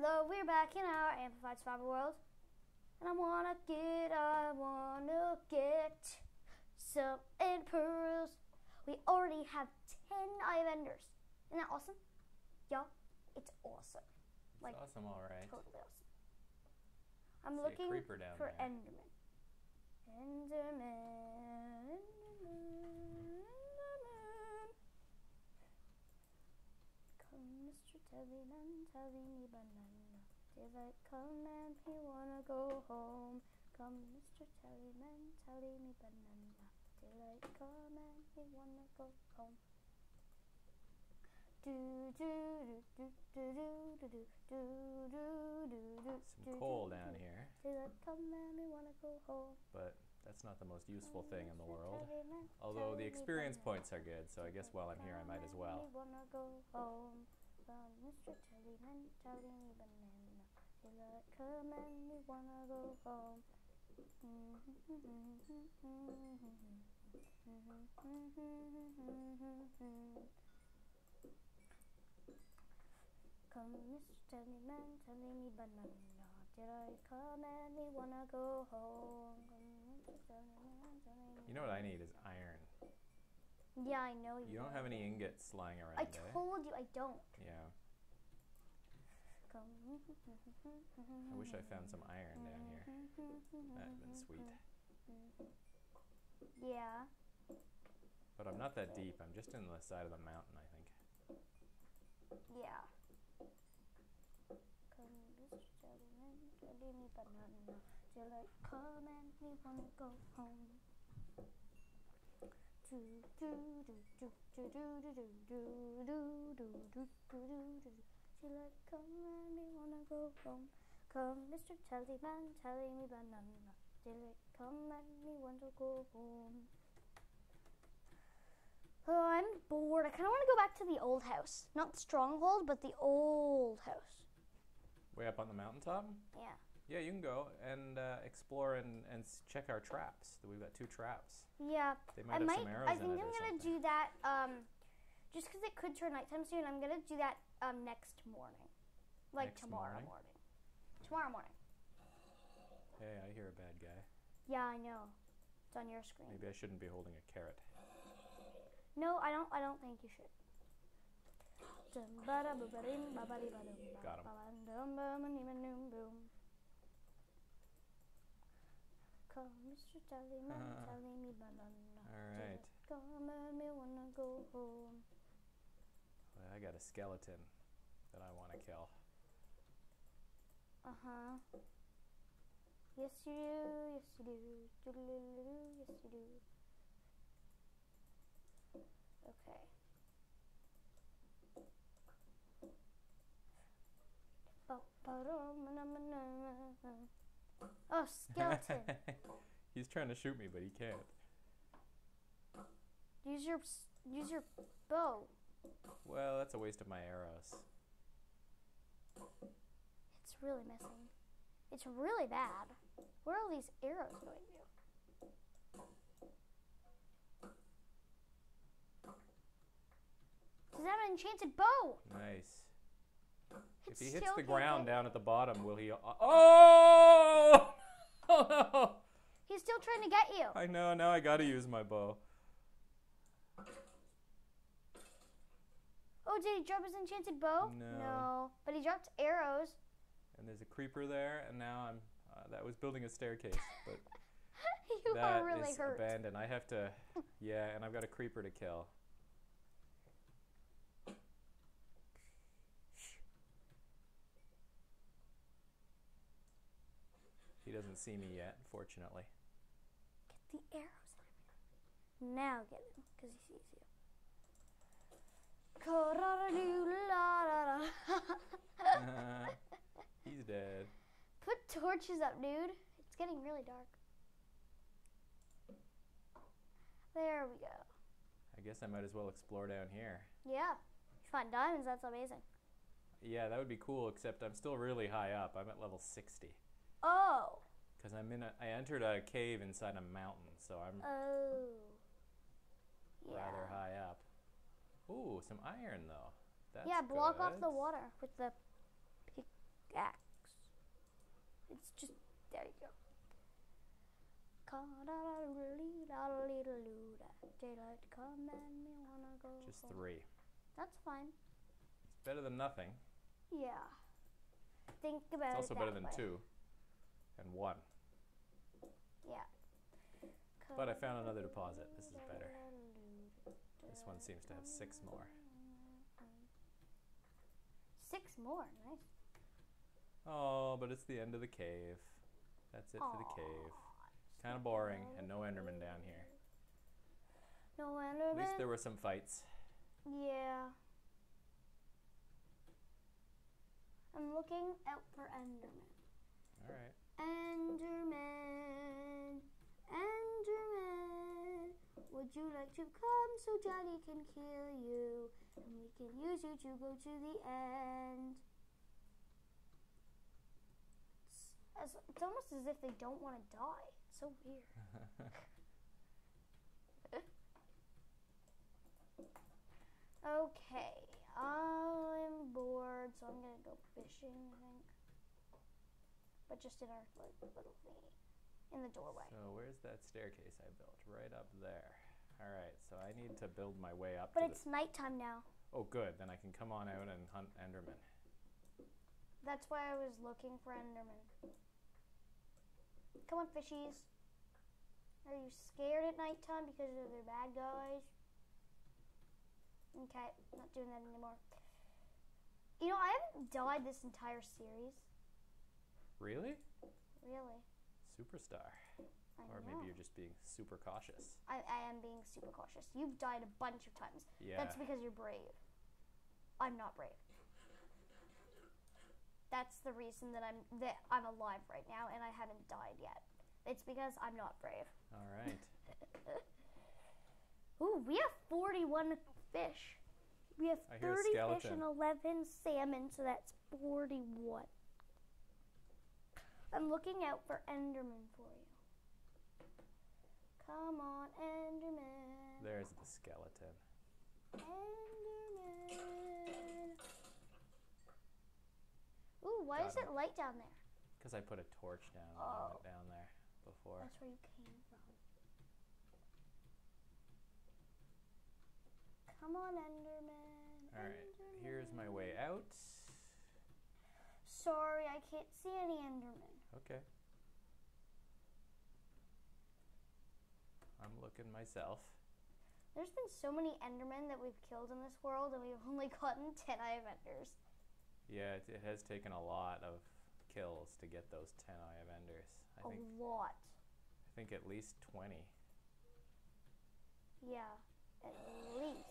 Hello, we're back in our Amplified Survival world. And I wanna get some Enderpearls. We already have 10 Eye of Enders. Isn't that awesome? Y'all, it's awesome. It's like, awesome, alright. Totally awesome. I'm looking for there. Enderman. Enderman. Come, Mr. Telly banana. Daylight come and he wanna go home. Come, Mr. Telly banana. Daylight come and he wanna go home. Some coal down here. But that's not the most useful thing in the world. Although the experience points are good, so I guess while I'm here I might as well. Come, Mr. Telly banana. Did I come and me wanna go home? You know what I need is iron. Yeah, I know you don't have any ingots lying around. I told you I don't. Yeah. I wish I found some iron down here. That'd have been sweet. Yeah. But I'm not that deep. I'm just in the side of the mountain, I think. Yeah. Come, Mr. Tellyman, telling me banana. Till I come and me want to go home. Oh, I'm bored. I kind of want to go back to the old house. Not the stronghold, but the old house. Way up on the mountaintop? Yeah. Yeah, you can go and explore and check our traps. We've got two traps. Yeah. They might have some arrows in it or something. I think I'm going to do that just because it could turn nighttime soon. I'm going to do that next morning. Like tomorrow morning. Tomorrow morning. Hey, I hear a bad guy. Yeah, I know. It's on your screen. Maybe I shouldn't be holding a carrot. No, I don't think you should. Got him. Come, Mr. Tellyman, telly me banana. All right. Come and me wanna go home. Well, I got a skeleton that I want to kill. Uh-huh. Yes, you do. Yes, you do. Yes, you do. Okay. Oh, skeleton. He's trying to shoot me, but he can't. Use your bow. Well, that's a waste of my arrows. It's really missing. It's really bad. Where are all these arrows going to? Is that an enchanted bow? Nice. If he hits the ground down at the bottom, will he... Oh! Oh, no! He's still trying to get you. I know, now I gotta use my bow. Oh, did he drop his enchanted bow? No. No, but he dropped arrows. And there's a creeper there, and now I'm... that was building a staircase, but... you are really hurt. That is abandoned. I have to... Yeah, and I've got a creeper to kill. He doesn't see me yet, fortunately. Get the arrows out of me. Now get him, because he sees you. He's dead. Put torches up, dude. It's getting really dark. There we go. I guess I might as well explore down here. Yeah. If you find diamonds, that's amazing. Yeah, that would be cool, except I'm still really high up. I'm at level 60. Oh. Because I entered a cave inside a mountain, so I'm rather high up. Ooh, some iron though. That's block off the water with the Daylight come and me wanna go. Just home. Three. That's fine. It's better than nothing. Yeah. Think about it. It's also better than two and one. Yeah. But I found another deposit. This is better. This one seems to have 6 more. 6 more, nice. Oh, but it's the end of the cave. That's it for the cave. Kind of boring, and no Enderman down here. No Enderman? At least there were some fights. Yeah. I'm looking out for Enderman. Alright. Enderman! Enderman, would you like to come so Daddy can kill you, and we can use you to go to the end? It's almost as if they don't want to die. It's so weird. Okay, I'm bored, so I'm gonna go fishing, I think. But just in our little thing. In the doorway. So where's that staircase I built? Right up there. All right, so I need to build my way up. But it's nighttime now. Oh, good. Then I can come on out and hunt Enderman. That's why I was looking for Enderman. Come on, fishies. Are you scared at nighttime because they're bad guys? Okay, not doing that anymore. You know, I haven't died this entire series. Really? Really. Superstar. Or maybe you're just being super cautious. I am being super cautious. You've died a bunch of times. Yeah. That's because you're brave. I'm not brave. That's the reason that I'm alive right now and I haven't died yet. It's because I'm not brave. All right. Ooh, we have 41 fish. We have 30 fish and 11 salmon, so that's 41. I'm looking out for Enderman for you. Come on, Enderman. There's the skeleton. Enderman. Ooh, why is it light down there? Because I put a torch down on it down there before. That's where you came from. Come on, Enderman. All right, Enderman. Here's my way out. Sorry, I can't see any Enderman. Okay. I'm looking myself. There's been so many Endermen that we've killed in this world, and we've only gotten 10 Eye of Enders. Yeah, it has taken a lot of kills to get those 10 Eye of Enders. I think a lot. I think at least 20. Yeah, at least 20.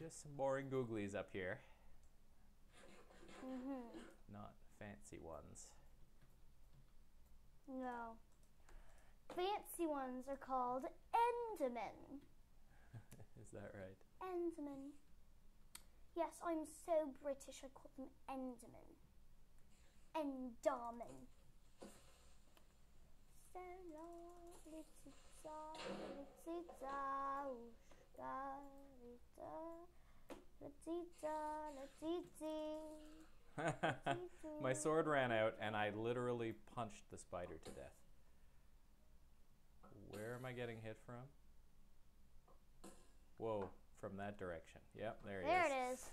Just some boring googlies up here. Mm-hmm. Not fancy ones. No. Fancy ones are called Endermen. Is that right? Endermen. Yes, I'm so British I call them Endermen. Enderman. So long, it's my sword ran out and I literally punched the spider to death. Where am I getting hit from? Whoa, from that direction. Yep, there it is. There it is.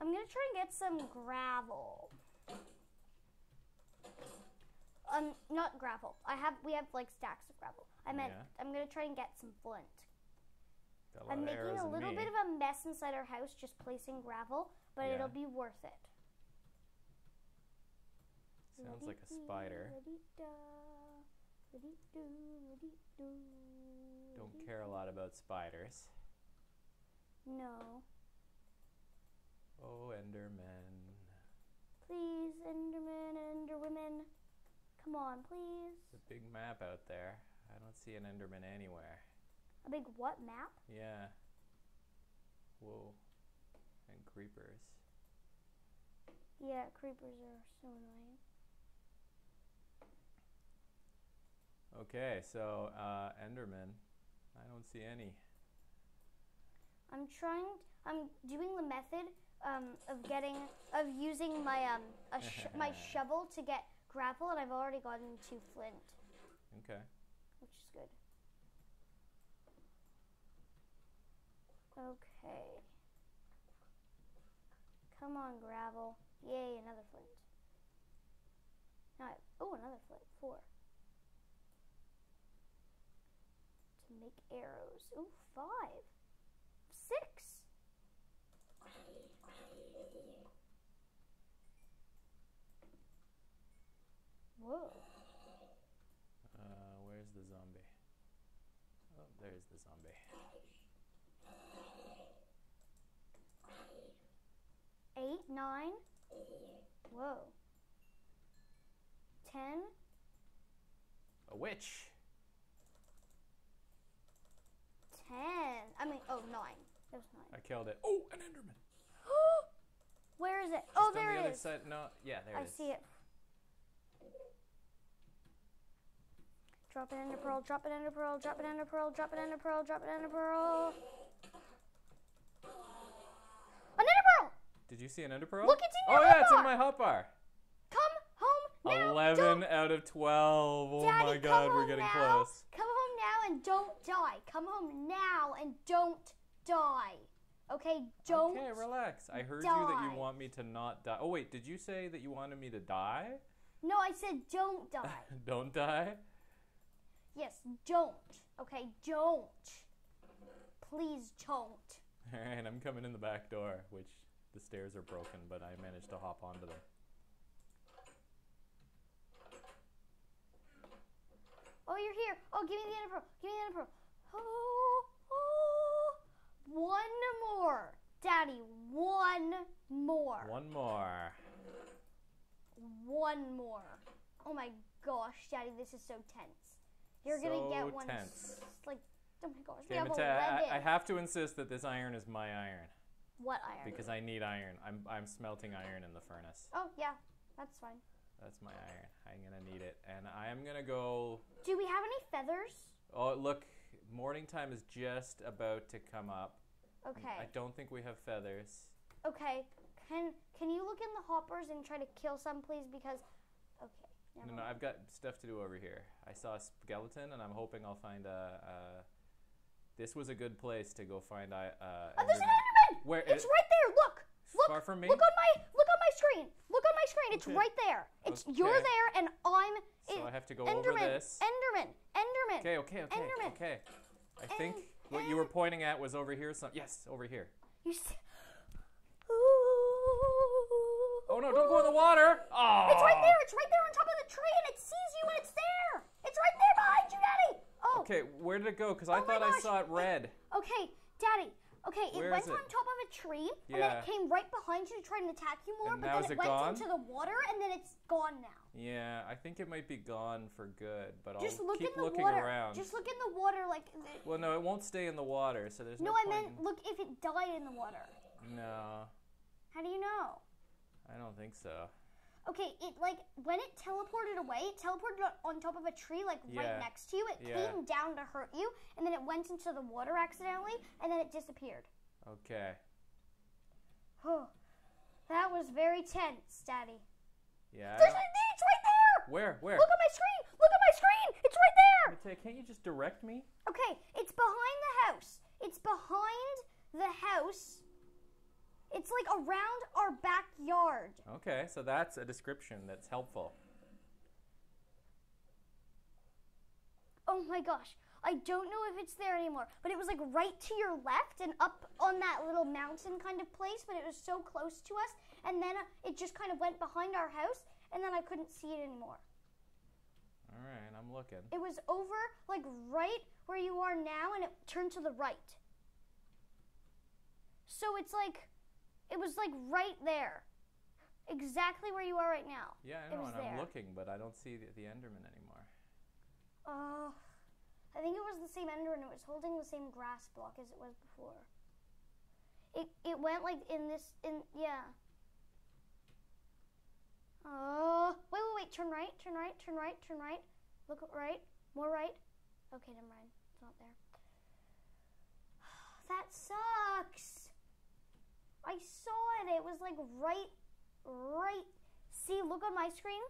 I'm gonna try and get some gravel. Not gravel. We have like stacks of gravel. I'm gonna try and get some flint. I'm making a little bit of a mess inside our house just placing gravel, but it'll be worth it. Sounds like a spider. Don't care a lot about spiders. No. Oh, Enderman. Please, Enderman, Enderwomen. Come on, please. There's a big map out there. I don't see an Enderman anywhere. A big what map? Yeah. Whoa. And creepers. Yeah, creepers are so annoying. Okay, so Enderman, I don't see any. I'm doing the method of using my my shovel to get grapple, and I've already gotten 2 flint. Okay. Which is good. Okay. Come on, gravel. Yay, another flint. Now another flint. 4. To make arrows. Ooh, 5. 6. Whoa. Where's the zombie? Oh, there's the zombie. Eight, 9. Whoa. 10. A witch. 10. I mean, 9. There's 9. I killed it. Oh, an Enderman. Where is it? Just there it is. Side. No, yeah, there it is. I see it. Drop an enderpearl, drop an enderpearl, drop an enderpearl, drop an enderpearl, drop an enderpearl. An enderpearl! Did you see an enderpearl? Look, it's in your hotbar! Oh yeah, it's in my hotbar. Come home now. 11 out of 12. Oh my god, we're getting close. Come home now and don't die. Come home now and don't die. Okay, don't. Okay, relax. I heard you that you want me to not die. Oh wait, did you say that you wanted me to die? No, I said don't die. Don't die? Yes, don't. Okay, don't. Please don't. All right, I'm coming in the back door, which the stairs are broken, but I managed to hop onto them. Oh, you're here. Oh, give me the enderpearl. Give me the enderpearl. Oh, oh. One more. Daddy, one more. One more. One more. Oh my gosh, Daddy, this is so tense. You're gonna get one. Like, oh my gosh, we have 11. I have to insist that this iron is my iron. What iron? Because I need iron. I'm smelting iron in the furnace. Oh yeah, that's fine. That's my iron. I'm gonna need it, and I'm gonna go. Do we have any feathers? Oh look, morning time is just about to come up. Okay. I don't think we have feathers. Okay. Can you look in the hoppers and try to kill some, please? Because, okay. No, I've got stuff to do over here. I saw a skeleton, and I'm hoping I'll find a... This was a good place to go find oh, there's an Enderman! Where, it's right there! Look! Look! Far from me? Look on my screen! Look on my screen! It's okay. Right there! It's okay. You're there, and I'm... So I have to go Enderman, over this. Enderman! Enderman! Okay. Enderman. Okay. I think what you were pointing at was over here. Yes, over here. You see... Oh no, don't go in the water! Aww. It's right there on top of the tree, and it sees you and it's there! It's right there behind you, Daddy! Oh! Okay, where did it go? Because I thought I saw it red. Okay, Daddy, okay, it went on top of a tree, and then it came right behind you to try and attack you more, but then it went into the water, and then it's gone now. Yeah, I think it might be gone for good, but I'll keep looking around. Just look in the water, like... Well, no, it won't stay in the water, so there's no point. No, I meant look if it died in the water. No. How do you know? I don't think so. Okay, it like when it teleported away, it teleported on top of a tree, like right next to you. It came down to hurt you, and then it went into the water accidentally, and then it disappeared. Okay. Oh, that was very tense, Daddy. Yeah. It's right there. Where? Look at my screen. Look at my screen. It's right there. Can't you just direct me? Okay, it's behind the house. It's behind the house. It's like around our backyard. Okay, so that's a description that's helpful. Oh my gosh, I don't know if it's there anymore, but it was like right to your left and up on that little mountain kind of place, but it was so close to us, and then it just kind of went behind our house, and then I couldn't see it anymore. All right, I'm looking. It was over like right where you are now, and it turned to the right. So it's like... It was like right there, exactly where you are right now. Yeah, I know, and I'm looking, but I don't see the Enderman anymore. Oh, I think it was the same Enderman. It was holding the same grass block as it was before. It went like in this. Oh, wait, turn right, turn right, turn right, turn right. Look right, More right? Okay, never mind. It's not there. That sucks. I saw it. It was like right. See, look on my screen.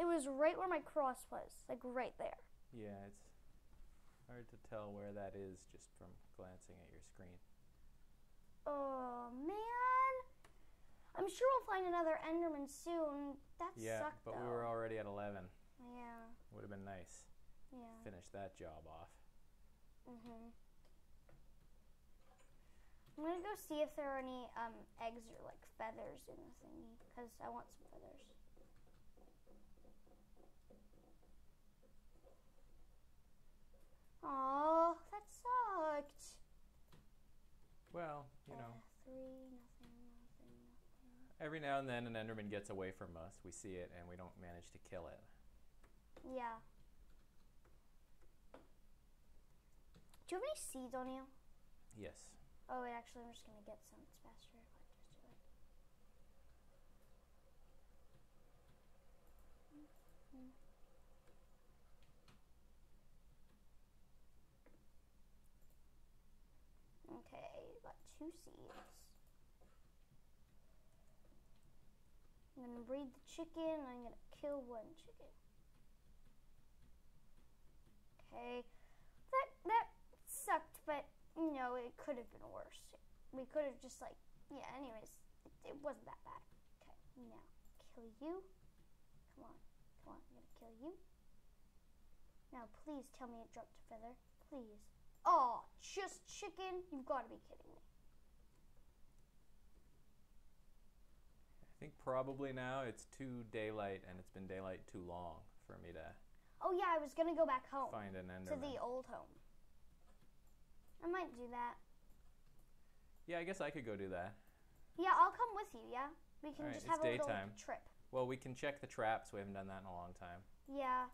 It was right where my cross was, like right there. Yeah, it's hard to tell where that is just from glancing at your screen. Oh, man. I'm sure we'll find another Enderman soon. That sucked, though. Yeah, but we were already at 11. Yeah. Would have been nice. Yeah. Finish that job off. Mm-hmm. I'm going to go see if there are any eggs or, like, feathers in the thingy, because I want some feathers. Oh, that sucked. Well, you know. Nothing. Every now and then an Enderman gets away from us. We see it and we don't manage to kill it. Yeah. Do you have any seeds on you? Yes. Oh, wait, actually, I'm just going to get some. It's faster. Just do it. Mm-hmm. Okay, got 2 seeds. I'm gonna breed the chicken, and I'm gonna kill 1 chicken. Okay, that sucked, but you know, it could have been worse. We could have just like, yeah, anyways, it wasn't that bad. Okay, now, kill you. Come on, I'm gonna kill you. Now, please tell me it dropped a feather, please. Oh, just chicken? You've got to be kidding me. I think probably now it's too daylight and it's been daylight too long for me to... Oh yeah, I was going to go back home. Find an Enderman. To the old home. I might do that. Yeah, I guess I could go do that. Yeah, I'll come with you, yeah? We can just have a little trip. Well, we can check the traps. We haven't done that in a long time. Yeah.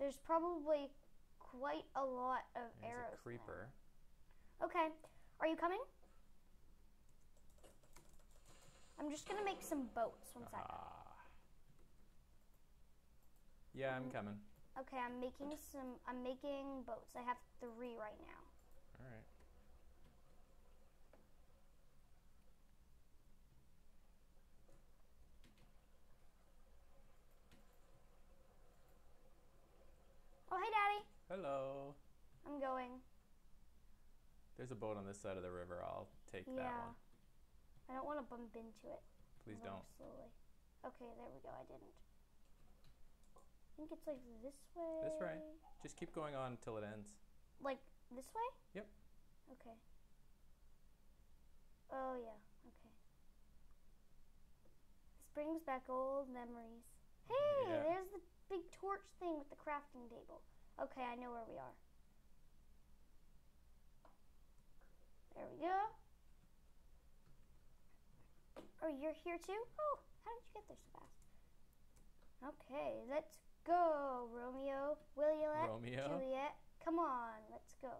There's probably... quite a lot of arrows. There's a creeper. Okay, are you coming? I'm just gonna make some boats. One second. Yeah, I'm coming. Okay, I'm making boats. I have 3 right now. All right. Oh, hey, Daddy. Hello. I'm going. There's a boat on this side of the river. I'll take that one. I don't want to bump into it. Please don't. Slowly. Okay, there we go. I didn't. I think it's like this way. This way. Just keep going on until it ends. Like this way? Yep. Okay. Oh, yeah. Okay. This brings back old memories. Hey, there's the big torch thing with the crafting table. Okay, I know where we are. There we go. Oh, you're here too? Oh, how did you get there so fast? Okay, let's go, Romeo, Juliet. Come on, let's go.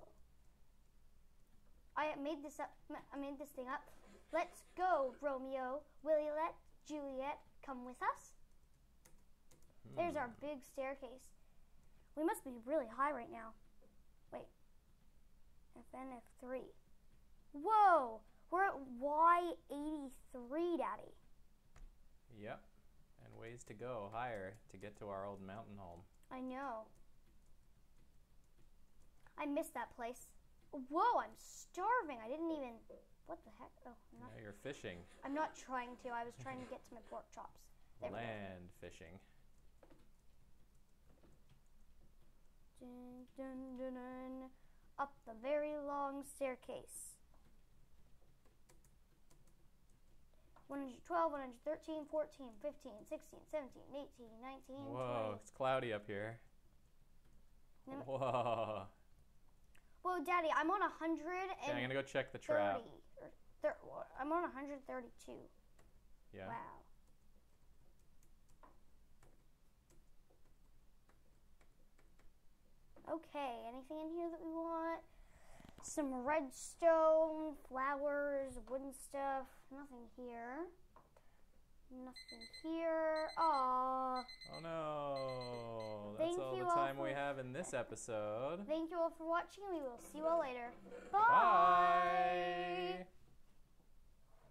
I made this up. I made this thing up. Let's go, Romeo, Juliet. Come with us. There's our big staircase. We must be really high right now. Wait. FN F3. Whoa! We're at Y83, Daddy. Yep. And ways to go higher to get to our old mountain home. I know. I miss that place. Whoa, I'm starving. I didn't even... What the heck? Oh, I'm not... Now you're fishing. I'm not trying to. I was trying to get to my pork chops. There Land fishing. Dun, dun, dun, dun. Up the very long staircase. 112, 113, 14, 15, 16, 17, 18, 19, 20. Whoa, it's cloudy up here. Whoa. Whoa, Daddy, I'm on 100 and. Yeah, I'm gonna go check the trap. I'm on 132. Yeah. Wow. Okay, anything in here that we want? Some redstone, flowers, wooden stuff. Nothing here. Nothing here. Aww. Oh no. That's all the time we have. have in this episode. Thank you all for watching. We will see you all later. Bye. Bye.